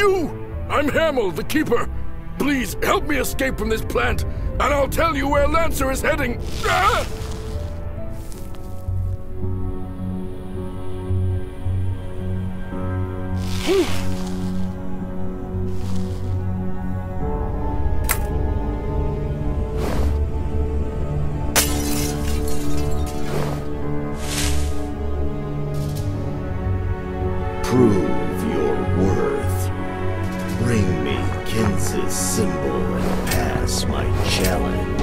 you? I'm Hamel, the Keeper. Please, help me escape from this plant, and I'll tell you where Lancer is heading. Ah! Prove your worth. Bring me Kinz's symbol and pass my challenge.